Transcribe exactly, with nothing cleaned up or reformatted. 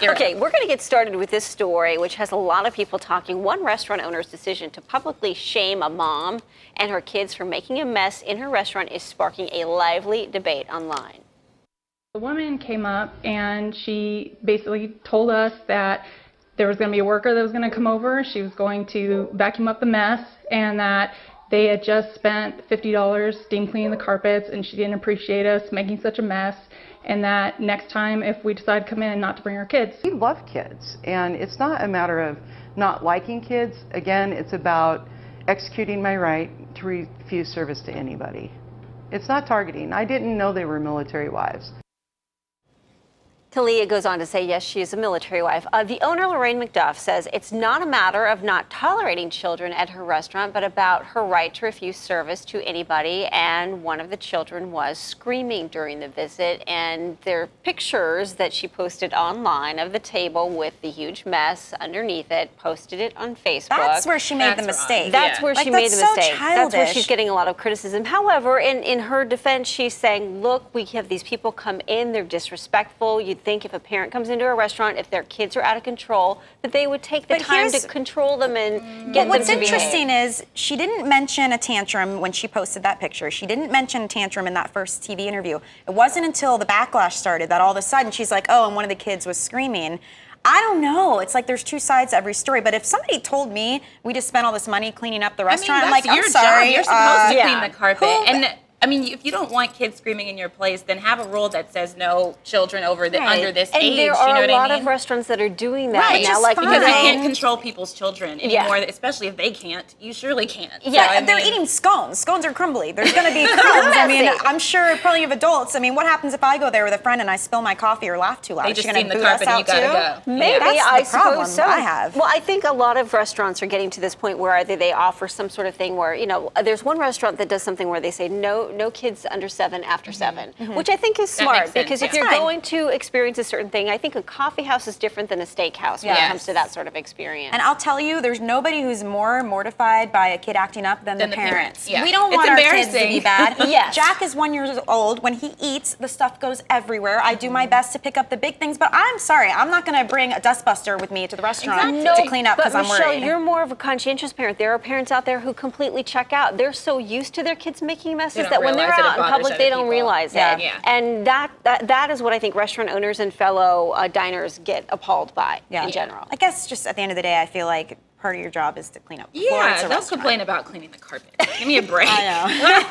You're okay, up. We're going to get started with this story, which has a lot of people talking. One restaurant owner's decision to publicly shame a mom and her kids for making a mess in her restaurant is sparking a lively debate online. The woman came up and she basically told us that there was going to be a worker that was going to come over. She was going to vacuum up the mess, and that they had just spent fifty dollars steam cleaning the carpets, and she didn't appreciate us making such a mess, and that next time if we decide to come in, not to bring our kids. We love kids, and it's not a matter of not liking kids. Again, it's about executing my right to refuse service to anybody. It's not targeting. I didn't know they were military wives. Talia goes on to say, yes, she is a military wife. Uh, the owner, Lorraine McDuff, says it's not a matter of not tolerating children at her restaurant, but about her right to refuse service to anybody. And one of the children was screaming during the visit. And there are pictures that she posted online of the table with the huge mess underneath it, posted it on Facebook. That's where she made that's the mistake. Wrong. That's yeah. where like, she that's made the so mistake. Childish. That's where she's getting a lot of criticism. However, in, in her defense, she's saying, look, we have these people come in, they're disrespectful. You think if a parent comes into a restaurant, if their kids are out of control, that they would take the but time to control them and get them to behave. What's interesting is she didn't mention a tantrum when she posted that picture. She didn't mention a tantrum in that first T V interview. It wasn't until the backlash started that all of a sudden she's like, oh, and one of the kids was screaming. I don't know. It's like there's two sides to every story. But if somebody told me we just spent all this money cleaning up the restaurant, I mean, that's I'm like, your I'm sorry. Job. You're supposed uh, to yeah. clean the carpet. Who, and I mean, if you don't want kids screaming in your place, then have a rule that says no children over the, right. under this and age. And there are you know a lot I mean? of restaurants that are doing that right. now, like fine. because you can't control people's children anymore. Yeah. Especially if they can't, you surely can't. Yeah, so, I mean, they're eating scones. Scones are crumbly. There's going to be crumbs. I mean, I'm sure plenty of adults. I mean, what happens if I go there with a friend and I spill my coffee or laugh too loud? They just seen the carpet. And you gotta go. Maybe yeah. I suppose so. I have. Well, I think a lot of restaurants are getting to this point where either they offer some sort of thing where you know, there's one restaurant that does something where they say no. No kids under seven after seven, mm-hmm. which I think is smart because if yeah. you're going to experience a certain thing, I think a coffee house is different than a steakhouse when yes. it comes to that sort of experience. And I'll tell you, there's nobody who's more mortified by a kid acting up than, than the, the parents. parents. Yeah. We don't it's want our kids to be bad. yes. Jack is one year old. When he eats, the stuff goes everywhere. I do my best to pick up the big things, but I'm sorry, I'm not going to bring a dustbuster with me to the restaurant exactly. to clean up because I'm worried. You're more of a conscientious parent. There are parents out there who completely check out. They're so used to their kids making messes that when they're out in public, they don't realize that. Yeah. And that, that that is what I think restaurant owners and fellow uh, diners get appalled by yeah. in general. I guess just at the end of the day, I feel like part of your job is to clean up. Yeah, don't complain about cleaning the carpet. Give me a break. I know.